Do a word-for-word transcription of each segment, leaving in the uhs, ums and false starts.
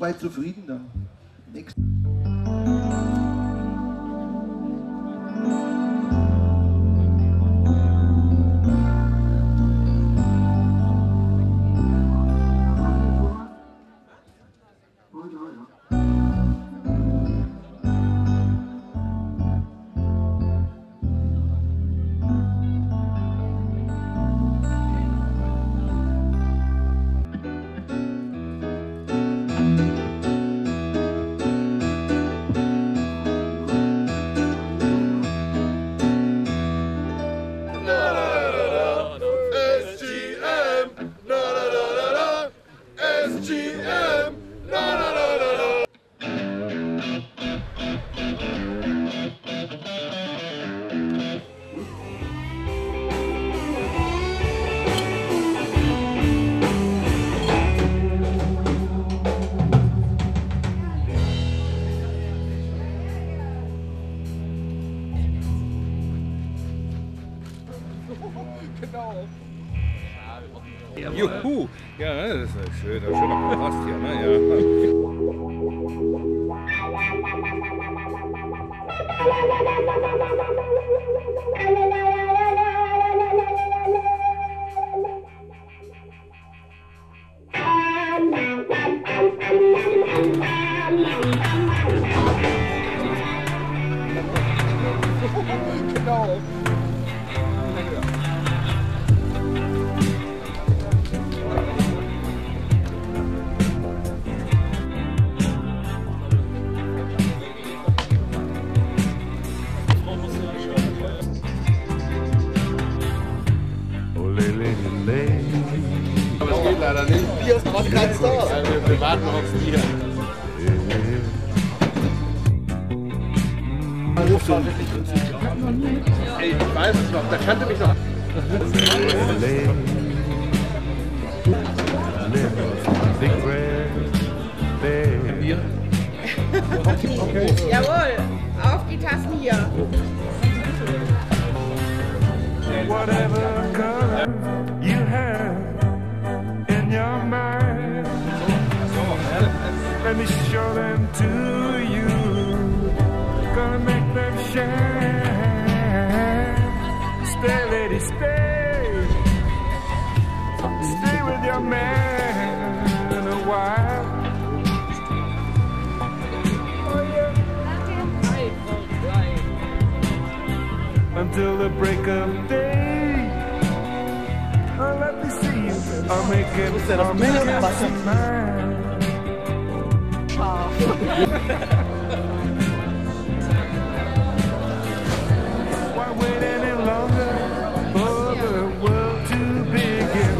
soweit zufrieden dann. Nächste. Genau. Juhu! Ja, das ist ein schöner, schöner Kontrast hier, ne? Ja. Leider nicht. Bier ist gerade kein Star. Wir warten noch aufs Bier. Ey, ich weiß es noch, da kannte mich noch. Bier? Okay. Jawohl, auf die Tassen hier. Whatever color you have. Let me show them to you. Gonna make them shine. Stay, lady, stay. Stay with your man a while. Oh yeah. Until the break of day. Oh, let me see you. I'll make it. I'll make it mine. Why wait any longer for the world to begin?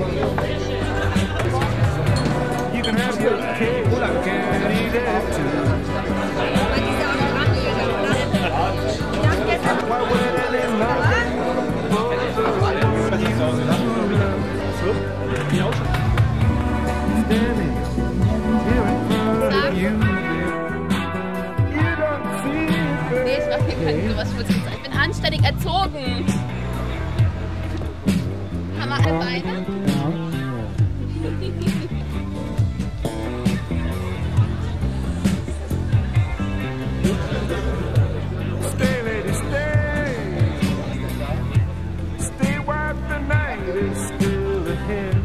You can have your cake, I can eat it too. Why wait any longer for the world you love? Standing here in front of you. Ich bin anständig erzogen. Haben wir alle Beine? Stay, lady, stay. Stay while the night is still ahead.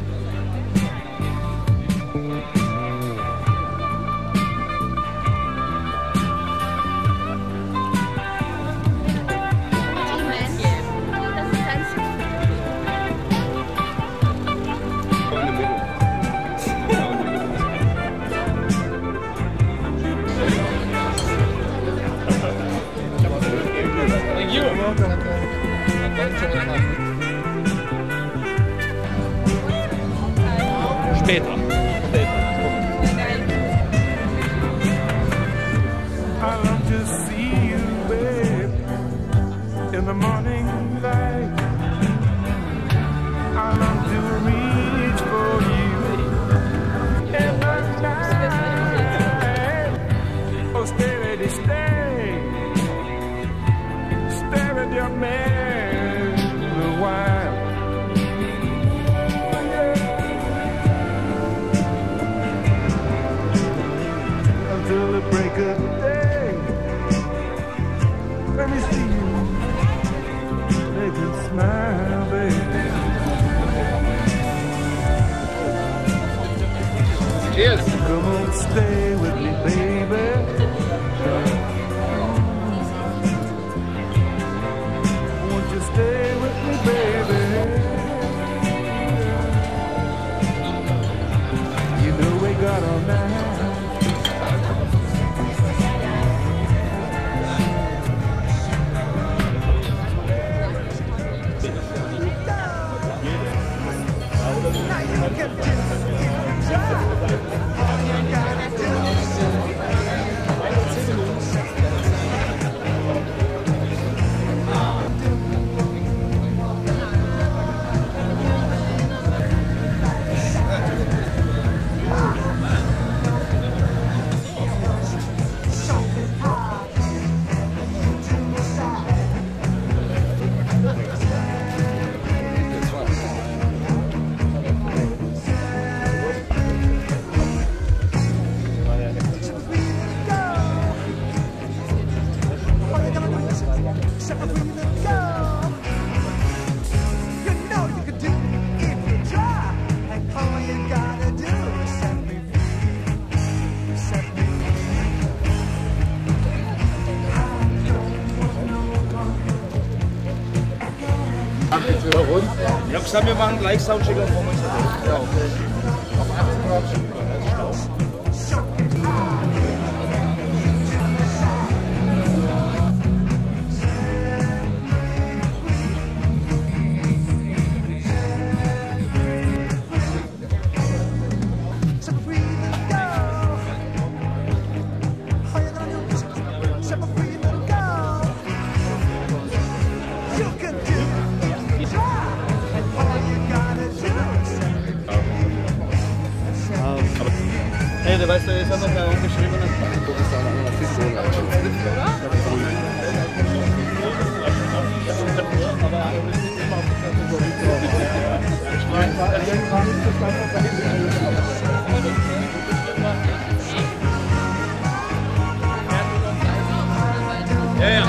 Später. I long to see you, babe, in the morning light. I long to reach for you in the night. Oh, stay, lady, stay. Stay with your man a while. stay with me, baby. Won't you stay with me, baby? You know we got all night. Now you can just get your job. Ich hab gesagt, wir machen gleich Soundcheck auf Formel. Ja, okay. Auf achtzehn Grad schon über, das ist Staub. Hey, du weißt, da ist auch noch ein geschriebener. Guck es an, das ist so leicht. Ja, ja.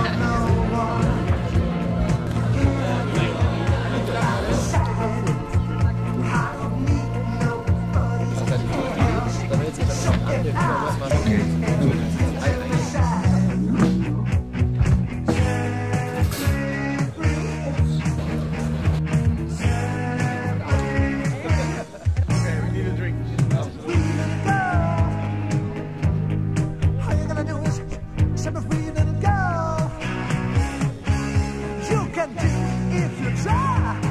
If you try.